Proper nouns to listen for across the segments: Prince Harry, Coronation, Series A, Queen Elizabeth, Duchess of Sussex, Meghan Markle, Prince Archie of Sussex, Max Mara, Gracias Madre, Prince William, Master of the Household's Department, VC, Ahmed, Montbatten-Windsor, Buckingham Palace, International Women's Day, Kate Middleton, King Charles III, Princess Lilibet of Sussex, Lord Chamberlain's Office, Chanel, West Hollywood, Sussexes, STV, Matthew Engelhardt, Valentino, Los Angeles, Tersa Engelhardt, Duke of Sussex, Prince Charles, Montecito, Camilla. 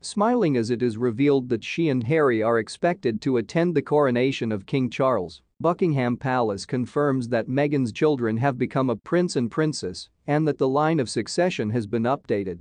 smiling as it is revealed that she and Harry are expected to attend the coronation of King Charles. Buckingham Palace confirms that Meghan's children have become a prince and princess and that the line of succession has been updated.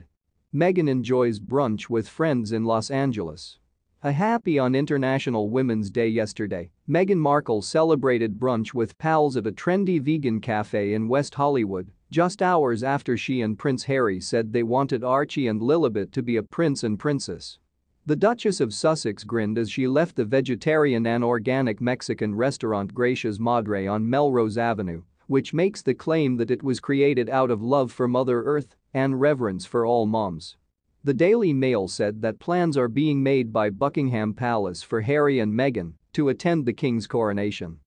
Meghan enjoys brunch with friends in Los Angeles. A happy on International Women's Day yesterday, Meghan Markle celebrated brunch with pals at a trendy vegan cafe in West Hollywood, just hours after she and Prince Harry said they wanted Archie and Lilibet to be a prince and princess. The Duchess of Sussex grinned as she left the vegetarian and organic Mexican restaurant Gracias Madre on Melrose Avenue, which makes the claim that it was created out of love for Mother Earth and reverence for all moms. The Daily Mail said that plans are being made by Buckingham Palace for Harry and Meghan to attend the King's coronation.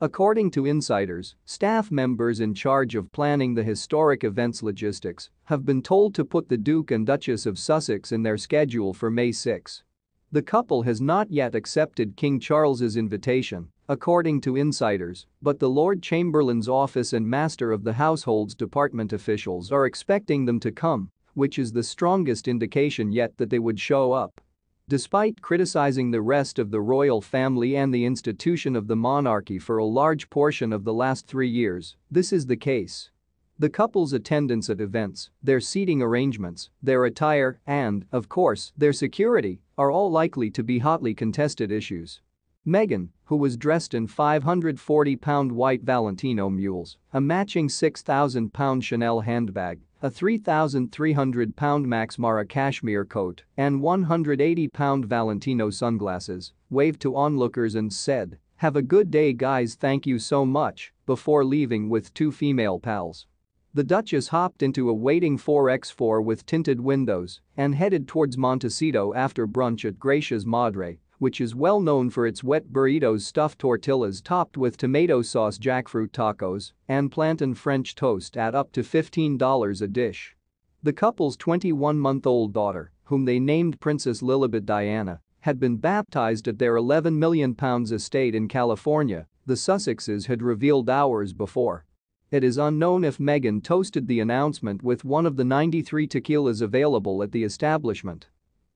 According to insiders, staff members in charge of planning the historic event's logistics have been told to put the Duke and Duchess of Sussex in their schedule for May 6. The couple has not yet accepted King Charles's invitation, according to insiders, but the Lord Chamberlain's Office and Master of the Household's Department officials are expecting them to come, which is the strongest indication yet that they would show up. Despite criticizing the rest of the royal family and the institution of the monarchy for a large portion of the last 3 years, this is the case. The couple's attendance at events, their seating arrangements, their attire and, of course, their security are all likely to be hotly contested issues. Meghan, who was dressed in 540-pound white Valentino mules, a matching 6,000-pound Chanel handbag, a 3,300-pound Max Mara cashmere coat and 180-pound Valentino sunglasses, waved to onlookers and said, "Have a good day guys, thank you so much," before leaving with two female pals. The Duchess hopped into a waiting 4x4 with tinted windows and headed towards Montecito after brunch at Gracias Madre, which is well known for its wet burritos, stuffed tortillas topped with tomato sauce, jackfruit tacos, and plantain French toast at up to $15 a dish. The couple's 21-month-old daughter, whom they named Princess Lilibet Diana, had been baptized at their £11 million estate in California, the Sussexes had revealed hours before. It is unknown if Meghan toasted the announcement with one of the 93 tequilas available at the establishment.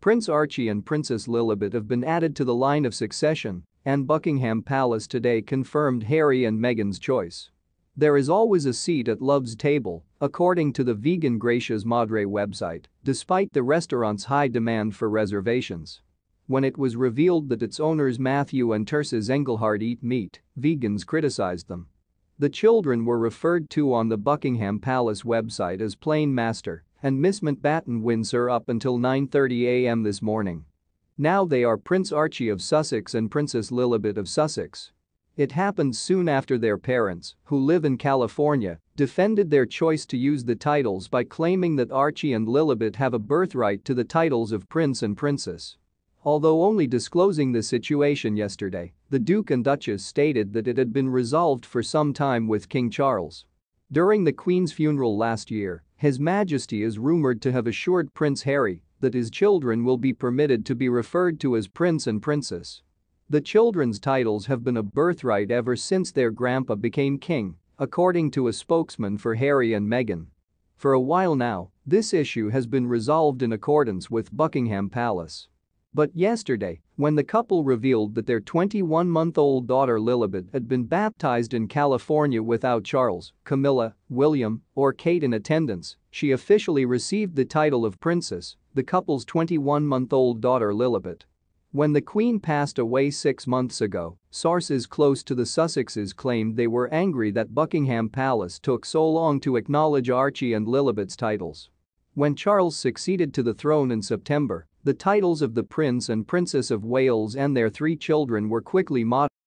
Prince Archie and Princess Lilibet have been added to the line of succession, and Buckingham Palace today confirmed Harry and Meghan's choice. There is always a seat at love's table, according to the vegan Gracias Madre website, despite the restaurant's high demand for reservations. When it was revealed that its owners Matthew and Tersa Engelhardt eat meat, vegans criticized them. The children were referred to on the Buckingham Palace website as plain Master and Miss Montbatten-Windsor up until 9:30 a.m. this morning. Now they are Prince Archie of Sussex and Princess Lilibet of Sussex. It happened soon after their parents, who live in California, defended their choice to use the titles by claiming that Archie and Lilibet have a birthright to the titles of Prince and Princess. Although only disclosing the situation yesterday, the Duke and Duchess stated that it had been resolved for some time with King Charles. During the Queen's funeral last year, His Majesty is rumored to have assured Prince Harry that his children will be permitted to be referred to as Prince and Princess. The children's titles have been a birthright ever since their grandpa became king, according to a spokesman for Harry and Meghan. For a while now, this issue has been resolved in accordance with Buckingham Palace. But yesterday, when the couple revealed that their 21-month-old daughter Lilibet had been baptized in California without Charles, Camilla, William, or Kate in attendance, she officially received the title of Princess, the couple's 21-month-old daughter Lilibet. When the Queen passed away 6 months ago, sources close to the Sussexes claimed they were angry that Buckingham Palace took so long to acknowledge Archie and Lilibet's titles. When Charles succeeded to the throne in September, the titles of the Prince and Princess of Wales and their 3 children were quickly modified.